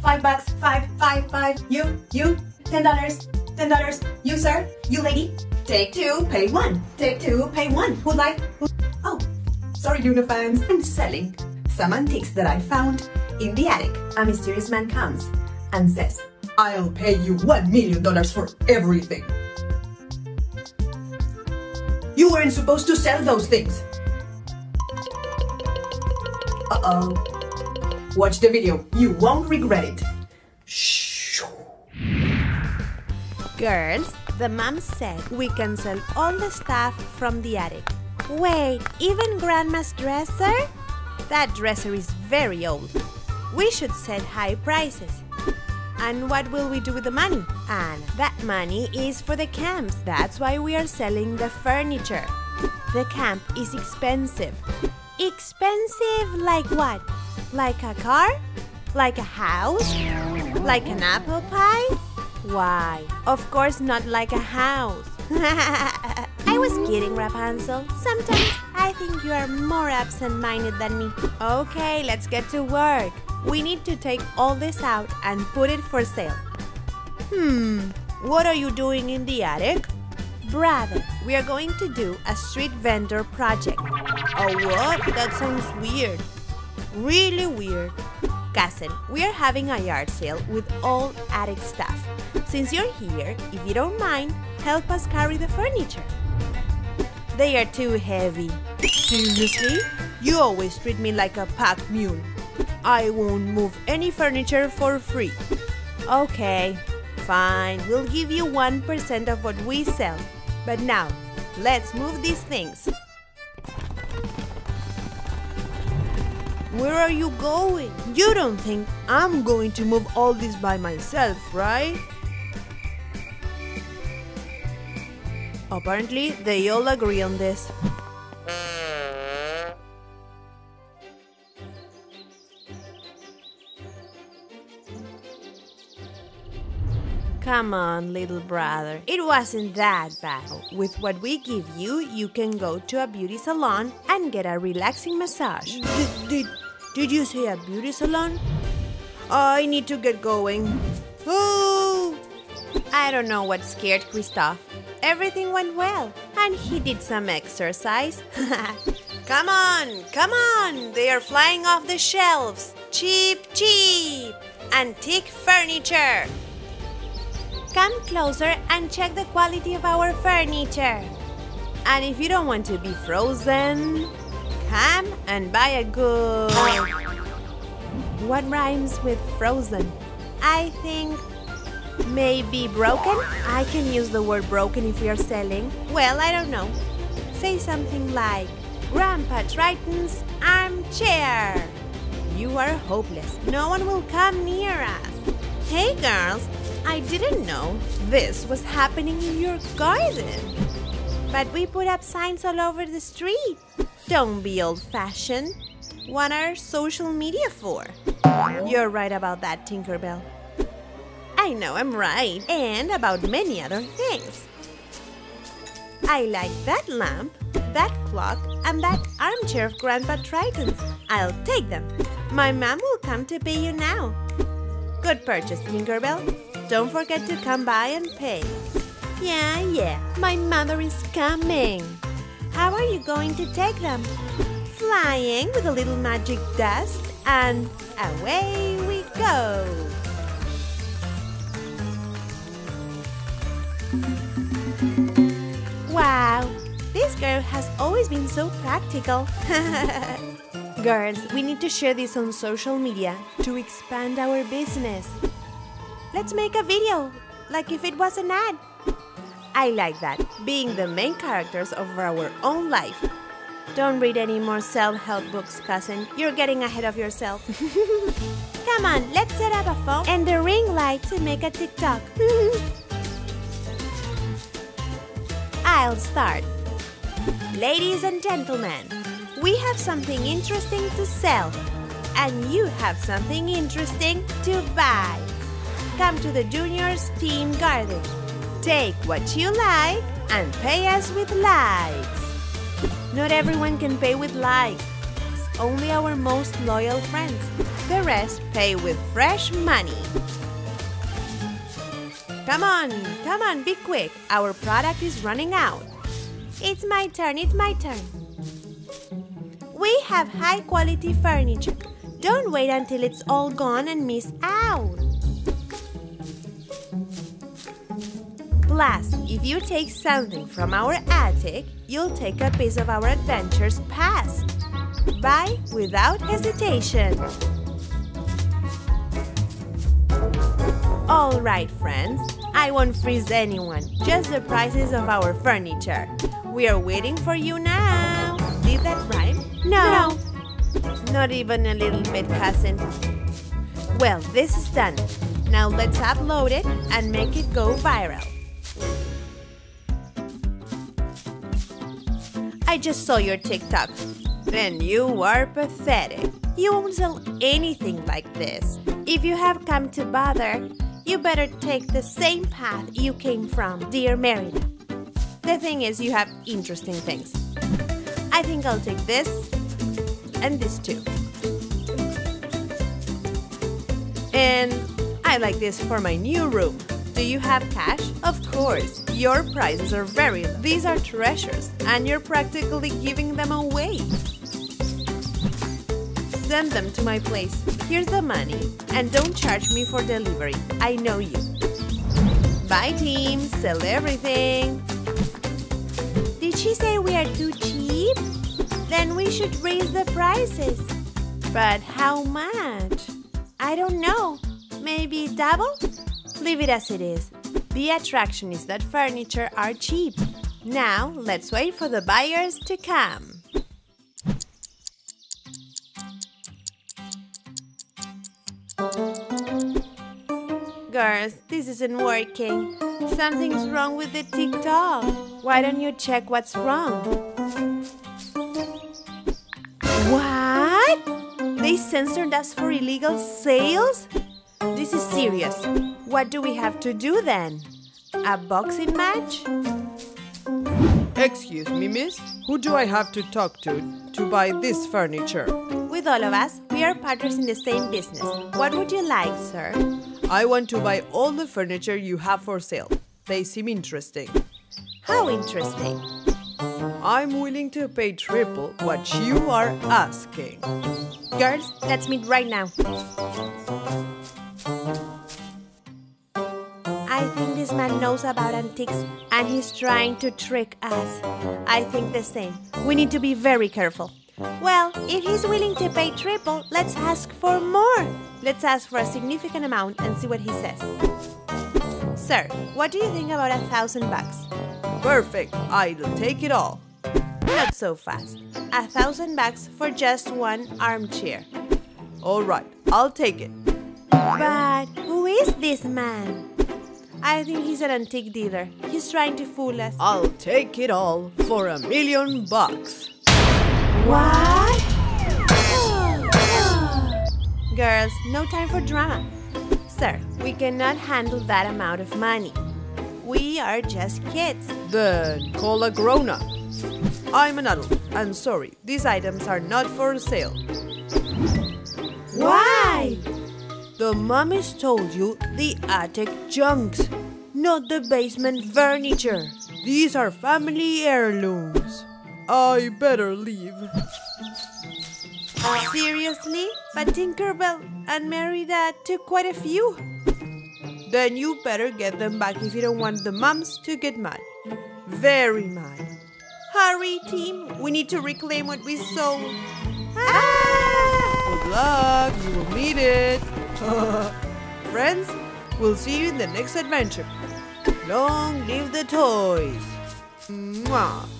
$5, $5, $5, $5, you, $10, you sir, you lady, take two, pay one, oh, sorry uniforms, I'm selling some antiques that I found in the attic. A mysterious man comes and says, I'll pay you $1 million for everything. You weren't supposed to sell those things. Uh-oh. Watch the video. You won't regret it. Shh. Girls, the mom said we can sell all the stuff from the attic. Wait, even Grandma's dresser? That dresser is very old. We should set high prices. And what will we do with the money? And that money is for the camps. That's why we are selling the furniture. The camp is expensive. Expensive like what? Like a car? Like a house? Like an apple pie? Why? Of course not like a house. I was kidding, Rapunzel. Sometimes I think you are more absent-minded than me. Okay, let's get to work. We need to take all this out and put it for sale. What are you doing in the attic? Brother, we are going to do a street vendor project. Oh, what? That sounds weird. Really weird. Cousin, we are having a yard sale with all attic stuff. Since you're here, if you don't mind, help us carry the furniture. They are too heavy. Seriously? You always treat me like a pack mule. I won't move any furniture for free. Okay, fine. We'll give you 1% of what we sell. But now, let's move these things. Where are you going? You don't think I'm going to move all this by myself, right? Apparently, they all agree on this. Come on, little brother. It wasn't that bad. With what we give you, you can go to a beauty salon and get a relaxing massage. Did you say a beauty salon? I need to get going. Ooh! I don't know what scared Christophe. Everything went well, and he did some exercise. Come on, come on! They are flying off the shelves. Cheap, cheap! Antique furniture! Come closer and check the quality of our furniture. And if you don't want to be frozen, come and buy a good... What rhymes with frozen? I think maybe broken? I can use the word broken if you're selling. Well, I don't know. Say something like, Grandpa Triton's armchair. You are hopeless. No one will come near us. Hey, girls. I didn't know this was happening in your garden. But we put up signs all over the street. Don't be old-fashioned. What are social media for? You're right about that, Tinkerbell. I know I'm right. And about many other things. I like that lamp, that clock, and that armchair of Grandpa Triton's. I'll take them. My mom will come to pay you now. Good purchase, Tinkerbell. Don't forget to come by and pay. Yeah, my mother is coming. How are you going to take them? Flying with a little magic dust, and away we go. Wow, this girl has always been so practical. Girls, we need to share this on social media to expand our business. Let's make a video, like if it was an ad. I like that, being the main characters of our own life. Don't read any more self-help books, cousin. You're getting ahead of yourself. Come on, let's set up a phone and the ring light to make a TikTok. I'll start. Ladies and gentlemen, we have something interesting to sell. And you have something interesting to buy. Come to the Juniors Team Garden. Take what you like and pay us with likes. Not everyone can pay with likes. only our most loyal friends. The rest pay with fresh money. Come on, come on, be quick. Our product is running out. It's my turn, it's my turn. We have high-quality furniture. Don't wait until it's all gone and miss out. Plus, if you take something from our attic, you'll take a piece of our adventure's past. Buy without hesitation. All right, friends. I won't freeze anyone, just the prices of our furniture. We are waiting for you now. Did that rhyme? No. Not even a little bit, cousin. Well, this is done. Now let's upload it and make it go viral. I just saw your TikTok. Then you are pathetic. You won't sell anything like this. If you have come to bother, you better take the same path you came from, dear Merida. The thing is, you have interesting things. I think I'll take this and this too. And I like this for my new room. Do you have cash? Of course. Your prices are very low. These are treasures, and you're practically giving them away. Send them to my place. Here's the money, and don't charge me for delivery. I know you. Bye, team. Sell everything. Did she say we are too cheap? Then we should raise the prices. But how much? I don't know. Maybe double? Leave it as it is. The attraction is that furniture are cheap. Now, let's wait for the buyers to come. Girls, this isn't working. Something's wrong with the TikTok. Why don't you check what's wrong? What? They censored us for illegal sales? This is serious. What do we have to do then? A boxing match? Excuse me, miss. Who do I have to talk to buy this furniture? With all of us, we are partners in the same business. What would you like, sir? I want to buy all the furniture you have for sale. They seem interesting. How interesting? I'm willing to pay triple what you are asking. Girls, let's meet right now. I think this man knows about antiques and he's trying to trick us. I think the same. We need to be very careful. Well, if he's willing to pay triple, let's ask for more. Let's ask for a significant amount and see what he says. Sir, what do you think about $1,000 bucks? Perfect. I'll take it all. Not so fast. $1,000 bucks for just one armchair. All right, I'll take it. But who is this man? I think he's an antique dealer. He's trying to fool us. I'll take it all for $1,000,000 bucks. What? Girls, no time for drama. Sir, we cannot handle that amount of money. We are just kids. Then call a grown-up. I'm an adult, and sorry, these items are not for sale. Why? The mummies told you the attic junks, not the basement furniture. These are family heirlooms. I better leave. Seriously? But Tinkerbell and Merida took quite a few. Then you better get them back if you don't want the mums to get mad. Very mad. Hurry, team. We need to reclaim what we sold. Ah! Good luck. You will need it. Friends, we'll see you in the next adventure. Long live the toys. Mwah.